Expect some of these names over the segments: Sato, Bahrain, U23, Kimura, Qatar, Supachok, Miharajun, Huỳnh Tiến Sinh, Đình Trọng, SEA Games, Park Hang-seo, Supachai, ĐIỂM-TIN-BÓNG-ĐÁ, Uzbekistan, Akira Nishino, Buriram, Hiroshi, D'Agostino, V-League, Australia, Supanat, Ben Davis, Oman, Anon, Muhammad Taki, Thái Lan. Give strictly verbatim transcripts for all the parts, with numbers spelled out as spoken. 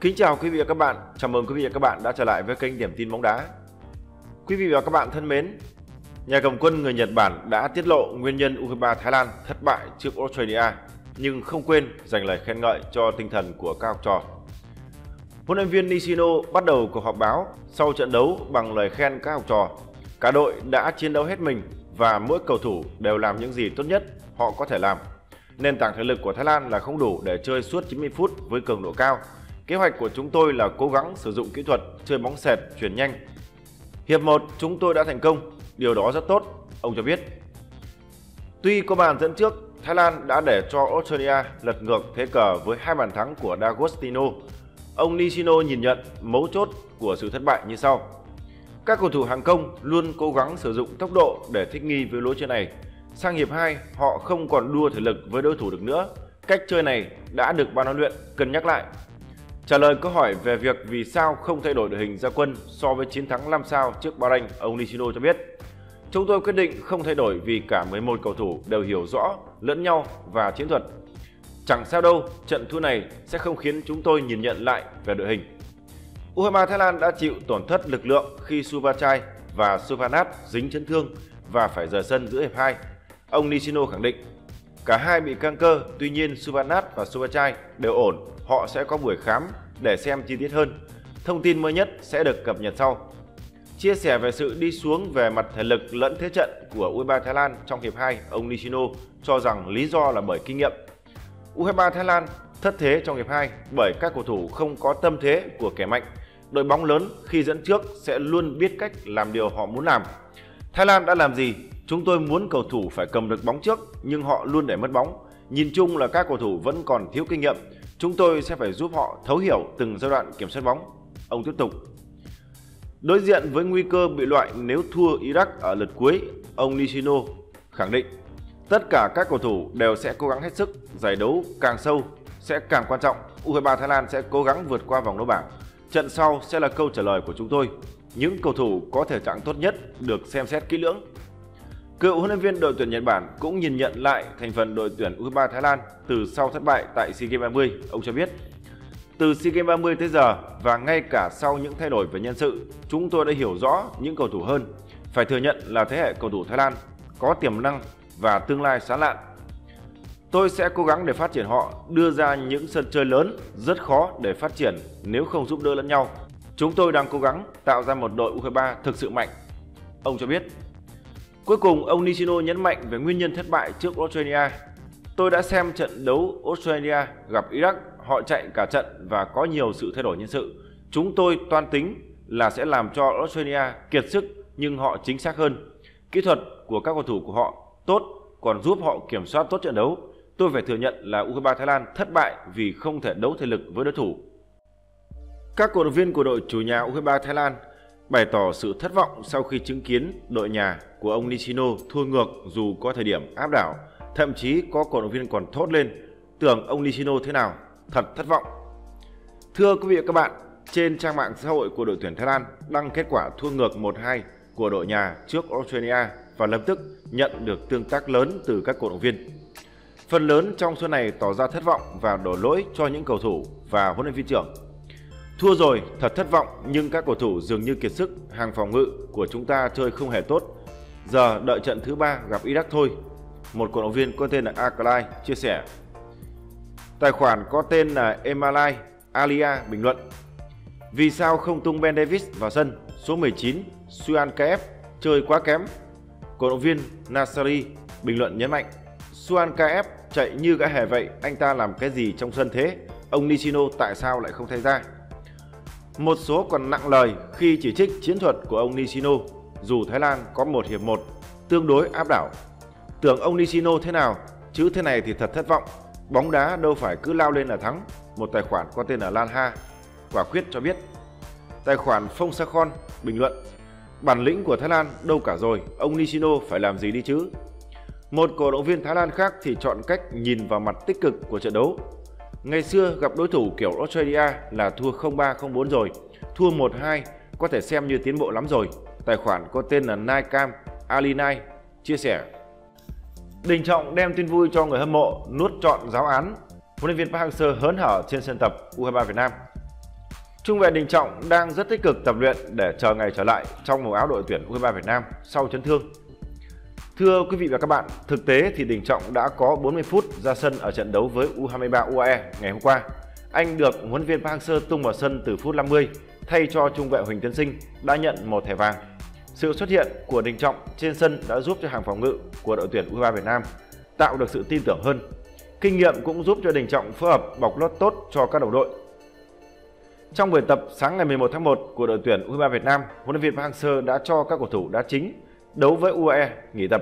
Kính chào quý vị và các bạn, chào mừng quý vị và các bạn đã trở lại với kênh Điểm tin bóng đá. Quý vị và các bạn thân mến, nhà cầm quân người Nhật Bản đã tiết lộ nguyên nhân u hai mươi ba Thái Lan thất bại trước Australia, nhưng không quên dành lời khen ngợi cho tinh thần của các học trò. Huấn luyện viên Nishino bắt đầu cuộc họp báo sau trận đấu bằng lời khen các học trò. Cả đội đã chiến đấu hết mình và mỗi cầu thủ đều làm những gì tốt nhất họ có thể làm. Nền tảng thể lực của Thái Lan là không đủ để chơi suốt chín mươi phút với cường độ cao. Kế hoạch của chúng tôi là cố gắng sử dụng kỹ thuật chơi bóng sệt, chuyển nhanh. Hiệp một chúng tôi đã thành công, điều đó rất tốt, ông cho biết. Tuy có bàn dẫn trước, Thái Lan đã để cho Australia lật ngược thế cờ với hai bàn thắng của D'Agostino. Ông Nishino nhìn nhận mấu chốt của sự thất bại như sau. Các cầu thủ hàng công luôn cố gắng sử dụng tốc độ để thích nghi với lối chơi này. Sang hiệp hai, họ không còn đua thể lực với đối thủ được nữa. Cách chơi này đã được ban huấn luyện cân nhắc lại. Trả lời câu hỏi về việc vì sao không thay đổi đội hình ra quân so với chiến thắng năm sao trước Bahrain, ông Nishino cho biết. Chúng tôi quyết định không thay đổi vì cả mười một cầu thủ đều hiểu rõ lẫn nhau và chiến thuật. Chẳng sao đâu, trận thua này sẽ không khiến chúng tôi nhìn nhận lại về đội hình. u hai mươi ba Thái Lan đã chịu tổn thất lực lượng khi Supachai và Supanat dính chấn thương và phải rời sân giữa hiệp hai. Ông Nishino khẳng định, cả hai bị căng cơ, tuy nhiên Supanat và Supachai đều ổn, họ sẽ có buổi khám để xem chi tiết hơn. Thông tin mới nhất sẽ được cập nhật sau. Chia sẻ về sự đi xuống về mặt thể lực lẫn thế trận của u hai mươi ba Thái Lan trong hiệp hai, ông Nishino cho rằng lý do là bởi kinh nghiệm. u hai mươi ba Thái Lan thất thế trong hiệp hai bởi các cầu thủ không có tâm thế của kẻ mạnh. Đội bóng lớn khi dẫn trước sẽ luôn biết cách làm điều họ muốn làm. Thái Lan đã làm gì? Chúng tôi muốn cầu thủ phải cầm được bóng trước nhưng họ luôn để mất bóng. Nhìn chung là các cầu thủ vẫn còn thiếu kinh nghiệm. Chúng tôi sẽ phải giúp họ thấu hiểu từng giai đoạn kiểm soát bóng, ông tiếp tục. Đối diện với nguy cơ bị loại nếu thua Iraq ở lượt cuối, ông Nishino khẳng định tất cả các cầu thủ đều sẽ cố gắng hết sức, giải đấu càng sâu sẽ càng quan trọng. u hai mươi ba Thái Lan sẽ cố gắng vượt qua vòng đấu bảng. Trận sau sẽ là câu trả lời của chúng tôi. Những cầu thủ có thể trạng tốt nhất được xem xét kỹ lưỡng. Cựu huấn luyện viên đội tuyển Nhật Bản cũng nhìn nhận lại thành phần đội tuyển u hai mươi ba Thái Lan từ sau thất bại tại SEA Games ba mươi, ông cho biết. Từ SEA Games ba mươi tới giờ và ngay cả sau những thay đổi về nhân sự, chúng tôi đã hiểu rõ những cầu thủ hơn. Phải thừa nhận là thế hệ cầu thủ Thái Lan có tiềm năng và tương lai sáng lạn. Tôi sẽ cố gắng để phát triển họ, đưa ra những sân chơi lớn rất khó để phát triển nếu không giúp đỡ lẫn nhau. Chúng tôi đang cố gắng tạo ra một đội u hai mươi ba thực sự mạnh, ông cho biết. Cuối cùng, ông Nishino nhấn mạnh về nguyên nhân thất bại trước Australia. Tôi đã xem trận đấu Australia gặp Iraq, họ chạy cả trận và có nhiều sự thay đổi nhân sự. Chúng tôi toan tính là sẽ làm cho Australia kiệt sức nhưng họ chính xác hơn. Kỹ thuật của các cầu thủ của họ tốt, còn giúp họ kiểm soát tốt trận đấu. Tôi phải thừa nhận là u hai mươi ba Thái Lan thất bại vì không thể đấu thể lực với đối thủ. Các cổ động viên của đội chủ nhà u hai mươi ba Thái Lan bày tỏ sự thất vọng sau khi chứng kiến đội nhà của ông Nishino thua ngược dù có thời điểm áp đảo. Thậm chí có cổ động viên còn thốt lên, tưởng ông Nishino thế nào, thật thất vọng. Thưa quý vị và các bạn, trên trang mạng xã hội của đội tuyển Thái Lan đăng kết quả thua ngược một hai của đội nhà trước Australia và lập tức nhận được tương tác lớn từ các cổ động viên. Phần lớn trong số này tỏ ra thất vọng và đổ lỗi cho những cầu thủ và huấn luyện viên trưởng. Thua rồi, thật thất vọng nhưng các cầu thủ dường như kiệt sức, hàng phòng ngự của chúng ta chơi không hề tốt. Giờ đợi trận thứ ba gặp Iraq thôi, một cổ động viên có tên là Akalai chia sẻ. Tài khoản có tên là Emalai Alia bình luận. Vì sao không tung Ben Davis vào sân, số mười chín, Suan Kf chơi quá kém. Cổ động viên Nasari bình luận nhấn mạnh, Suan Kf chạy như gã hề vậy, anh ta làm cái gì trong sân thế, ông Nishino tại sao lại không thay ra. Một số còn nặng lời khi chỉ trích chiến thuật của ông Nishino, dù Thái Lan có một hiệp một tương đối áp đảo. Tưởng ông Nishino thế nào, chứ thế này thì thật thất vọng, bóng đá đâu phải cứ lao lên là thắng, một tài khoản có tên là Lan Ha quả quyết cho biết. Tài khoản Phong Sakhon bình luận, bản lĩnh của Thái Lan đâu cả rồi, ông Nishino phải làm gì đi chứ. Một cổ động viên Thái Lan khác thì chọn cách nhìn vào mặt tích cực của trận đấu. Ngày xưa gặp đối thủ kiểu Australia là thua không ba không bốn rồi, thua một hai có thể xem như tiến bộ lắm rồi. Tài khoản có tên là Naikam Alinai chia sẻ. Đình Trọng đem tin vui cho người hâm mộ, nuốt trọn giáo án. Huấn luyện viên Park Hang-seo hớn hở trên sân tập u hai mươi ba Việt Nam. Trung vệ Đình Trọng đang rất tích cực tập luyện để chờ ngày trở lại trong màu áo đội tuyển U hai mươi ba Việt Nam sau chấn thương. Thưa quý vị và các bạn, thực tế thì Đình Trọng đã có bốn mươi phút ra sân ở trận đấu với U hai mươi ba u a e ngày hôm qua. Anh được huấn luyện viên Park Hang-seo tung vào sân từ phút năm mươi thay cho trung vệ Huỳnh Tiến Sinh đã nhận một thẻ vàng. Sự xuất hiện của Đình Trọng trên sân đã giúp cho hàng phòng ngự của đội tuyển U hai mươi ba Việt Nam tạo được sự tin tưởng hơn. Kinh nghiệm cũng giúp cho Đình Trọng phối hợp bọc lót tốt cho các đồng đội. Trong buổi tập sáng ngày mười một tháng một của đội tuyển U hai mươi ba Việt Nam, huấn luyện viên Park Hang-seo đã cho các cầu thủ đá chính đấu với u a e nghỉ tập.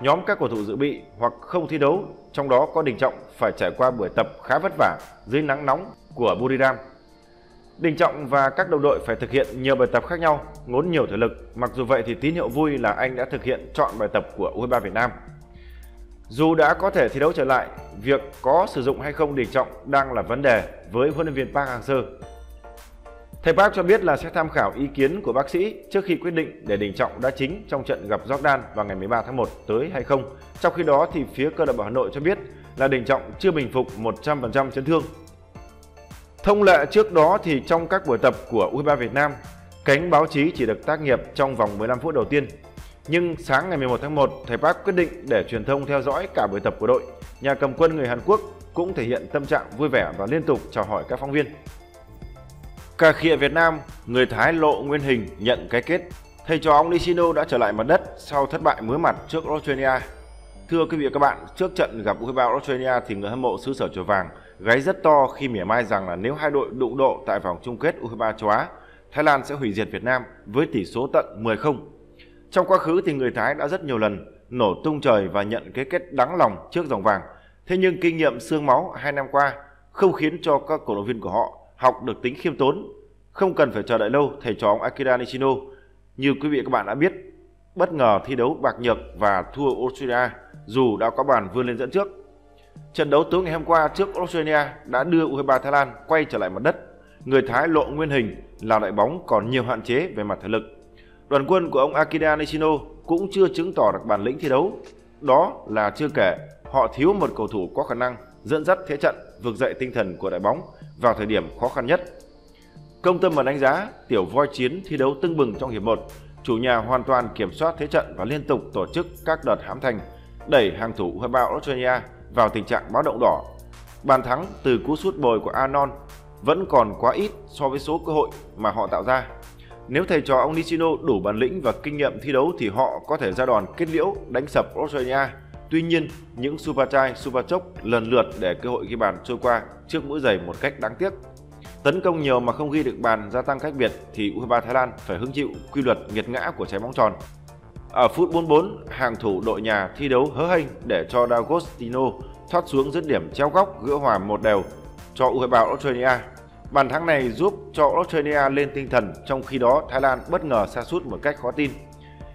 Nhóm các cầu thủ dự bị hoặc không thi đấu, trong đó có Đình Trọng, phải trải qua buổi tập khá vất vả dưới nắng nóng của Buriram. Đình Trọng và các đồng đội phải thực hiện nhiều bài tập khác nhau, ngốn nhiều thể lực. Mặc dù vậy thì tín hiệu vui là anh đã thực hiện trọn bài tập của U hai mươi ba Việt Nam. Dù đã có thể thi đấu trở lại, việc có sử dụng hay không Đình Trọng đang là vấn đề với huấn luyện viên Park Hang-seo. Thầy Park cho biết là sẽ tham khảo ý kiến của bác sĩ trước khi quyết định để Đình Trọng đá chính trong trận gặp Jordan vào ngày mười ba tháng một tới hay không. Trong khi đó thì phía câu lạc bộ Hà Nội cho biết là Đình Trọng chưa bình phục một trăm phần trăm chấn thương. Thông lệ trước đó thì trong các buổi tập của U hai mươi ba Việt Nam, cánh báo chí chỉ được tác nghiệp trong vòng mười lăm phút đầu tiên. Nhưng sáng ngày mười một tháng một, thầy Park quyết định để truyền thông theo dõi cả buổi tập của đội. Nhà cầm quân người Hàn Quốc cũng thể hiện tâm trạng vui vẻ và liên tục chào hỏi các phóng viên. Cà khịa Việt Nam, người Thái lộ nguyên hình nhận cái kết. Thầy trò ông Nishino đã trở lại mặt đất sau thất bại muối mặt trước Australia. Thưa quý vị và các bạn, trước trận gặp U hai mươi ba Australia thì người hâm mộ xứ sở chùa vàng gáy rất to khi mỉa mai rằng là nếu hai đội đụng độ tại vòng chung kết U hai mươi ba châu Á, Thái Lan sẽ hủy diệt Việt Nam với tỷ số tận mười không. Trong quá khứ thì người Thái đã rất nhiều lần nổ tung trời và nhận cái kết đáng lòng trước dòng vàng. Thế nhưng kinh nghiệm xương máu hai năm qua không khiến cho các cổ động viên của họ học được tính khiêm tốn. Không cần phải chờ đợi lâu, thầy trò ông Akira Nishino, như quý vị các bạn đã biết, bất ngờ thi đấu bạc nhược và thua Australia dù đã có bàn vươn lên dẫn trước. Trận đấu tối ngày hôm qua trước Australia đã đưa U hai mươi ba Thái Lan quay trở lại mặt đất. Người Thái lộ nguyên hình là đội bóng còn nhiều hạn chế về mặt thể lực. Đoàn quân của ông Akira Nishino cũng chưa chứng tỏ được bản lĩnh thi đấu. Đó là chưa kể, họ thiếu một cầu thủ có khả năng dẫn dắt thế trận, vực dậy tinh thần của đội bóng vào thời điểm khó khăn nhất. Công tâm và đánh giá, tiểu voi chiến thi đấu tưng bừng trong hiệp một, chủ nhà hoàn toàn kiểm soát thế trận và liên tục tổ chức các đợt hãm thành, đẩy hàng thủ U hai mươi ba Australia vào tình trạng báo động đỏ. Bàn thắng từ cú sút bồi của Anon vẫn còn quá ít so với số cơ hội mà họ tạo ra. Nếu thầy trò ông Nishino đủ bản lĩnh và kinh nghiệm thi đấu thì họ có thể ra đòn kết liễu đánh sập Australia. Tuy nhiên, những Supachai, Supachok lần lượt để cơ hội ghi bàn trôi qua trước mũi giày một cách đáng tiếc. Tấn công nhiều mà không ghi được bàn gia tăng cách biệt thì U hai mươi ba Thái Lan phải hứng chịu quy luật nghiệt ngã của trái bóng tròn. Ở phút bốn mươi bốn, hàng thủ đội nhà thi đấu hớ hênh để cho D'Agostino thoát xuống dứt điểm treo góc gỡ hòa một đều cho U hai mươi ba Australia. Bàn thắng này giúp cho Australia lên tinh thần, trong khi đó Thái Lan bất ngờ sa sút một cách khó tin.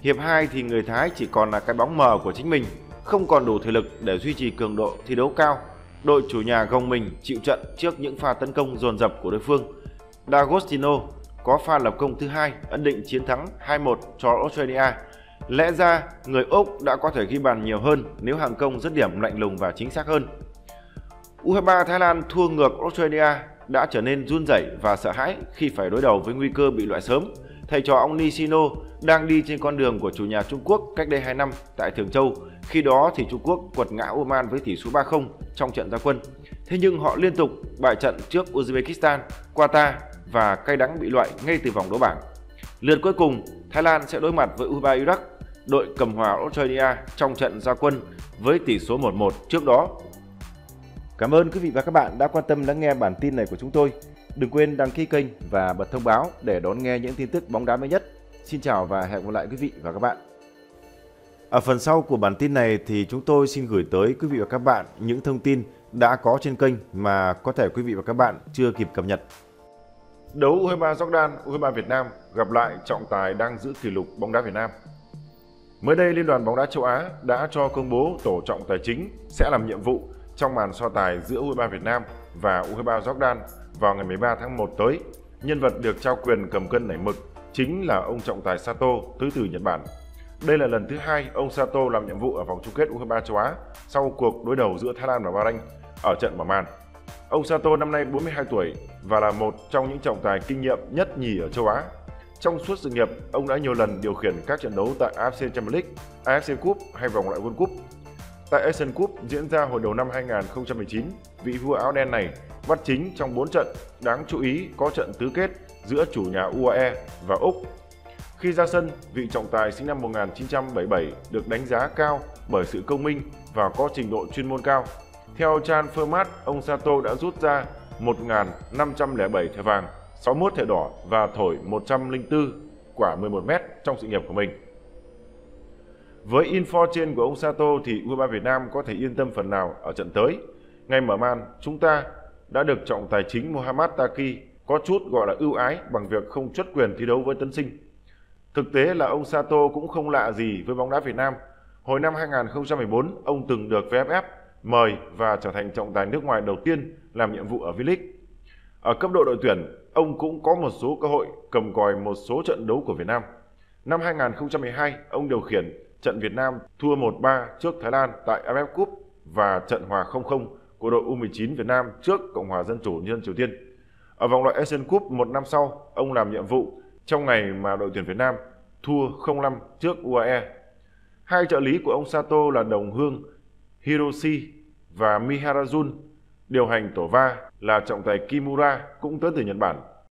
Hiệp hai thì người Thái chỉ còn là cái bóng mờ của chính mình, không còn đủ thể lực để duy trì cường độ thi đấu cao. Đội chủ nhà gồng mình chịu trận trước những pha tấn công dồn dập của đối phương. D'Agostino có pha lập công thứ hai ấn định chiến thắng hai một cho Australia. Lẽ ra người Úc đã có thể ghi bàn nhiều hơn nếu hàng công dứt điểm lạnh lùng và chính xác hơn. U hai mươi ba Thái Lan thua ngược Australia đã trở nên run rẩy và sợ hãi khi phải đối đầu với nguy cơ bị loại sớm. Thầy trò ông Nishino đang đi trên con đường của chủ nhà Trung Quốc cách đây hai năm tại Thường Châu. Khi đó thì Trung Quốc quật ngã Oman với tỷ số ba không trong trận ra quân. Thế nhưng họ liên tục bại trận trước Uzbekistan, Qatar và cay đắng bị loại ngay từ vòng đấu bảng. Lượt cuối cùng, Thái Lan sẽ đối mặt với U hai mươi ba Iraq, đội cầm hòa Australia trong trận ra quân với tỷ số một một trước đó. Cảm ơn quý vị và các bạn đã quan tâm lắng nghe bản tin này của chúng tôi. Đừng quên đăng ký kênh và bật thông báo để đón nghe những tin tức bóng đá mới nhất. Xin chào và hẹn gặp lại quý vị và các bạn. Ở phần sau của bản tin này thì chúng tôi xin gửi tới quý vị và các bạn những thông tin đã có trên kênh mà có thể quý vị và các bạn chưa kịp cập nhật. Đấu U hai mươi ba Jordan, U hai mươi ba Việt Nam gặp lại trọng tài đang giữ kỷ lục bóng đá Việt Nam. Mới đây, Liên đoàn bóng đá châu Á đã cho công bố tổ trọng tài chính sẽ làm nhiệm vụ trong màn so tài giữa U hai mươi ba Việt Nam và U hai mươi ba Jordan vào ngày mười ba tháng một tới. Nhân vật được trao quyền cầm cân nảy mực chính là ông trọng tài Sato tới từ Nhật Bản. Đây là lần thứ hai ông Sato làm nhiệm vụ ở vòng chung kết U hai mươi ba châu Á sau cuộc đối đầu giữa Thái Lan và Bahrain ở trận mở màn. Ông Sato năm nay bốn mươi hai tuổi và là một trong những trọng tài kinh nghiệm nhất nhì ở châu Á. Trong suốt sự nghiệp, ông đã nhiều lần điều khiển các trận đấu tại a ép xê Champions League, a ép xê Cup hay vòng loại World Cup. Tại Asian Cup diễn ra hồi đầu năm hai nghìn không trăm mười chín, vị vua áo đen này bắt chính trong bốn trận, đáng chú ý có trận tứ kết giữa chủ nhà u a e và Úc. Khi ra sân, vị trọng tài sinh năm một nghìn chín trăm bảy mươi bảy được đánh giá cao bởi sự công minh và có trình độ chuyên môn cao. Theo Chan Format, ông Sato đã rút ra một nghìn năm trăm lẻ bảy thẻ vàng, sáu mươi mốt thẻ đỏ và thổi một trăm lẻ bốn quả mười một mét trong sự nghiệp của mình. Với info trên của ông Sato thì u hai mươi ba Việt Nam có thể yên tâm phần nào ở trận tới. Ngay mở màn, chúng ta đã được trọng tài chính Muhammad Taki có chút gọi là ưu ái bằng việc không truất quyền thi đấu với Tấn Sinh. Thực tế là ông Sato cũng không lạ gì với bóng đá Việt Nam. Hồi năm hai nghìn không trăm mười bốn, ông từng được vê ép ép mời và trở thành trọng tài nước ngoài đầu tiên làm nhiệm vụ ở V-League. Ở cấp độ đội tuyển, ông cũng có một số cơ hội cầm còi một số trận đấu của Việt Nam. Năm hai nghìn không trăm mười hai, ông điều khiển trận Việt Nam thua một ba trước Thái Lan tại a ép ép Cup và trận hòa không không của đội U mười chín Việt Nam trước Cộng hòa Dân chủ Nhân dân Triều Tiên. Ở vòng loại Asian Cup một năm sau, ông làm nhiệm vụ trong ngày mà đội tuyển Việt Nam thua không năm trước u a e. Hai trợ lý của ông Sato là đồng hương Hiroshi và Miharajun, điều hành tổ va là trọng tài Kimura cũng tới từ Nhật Bản.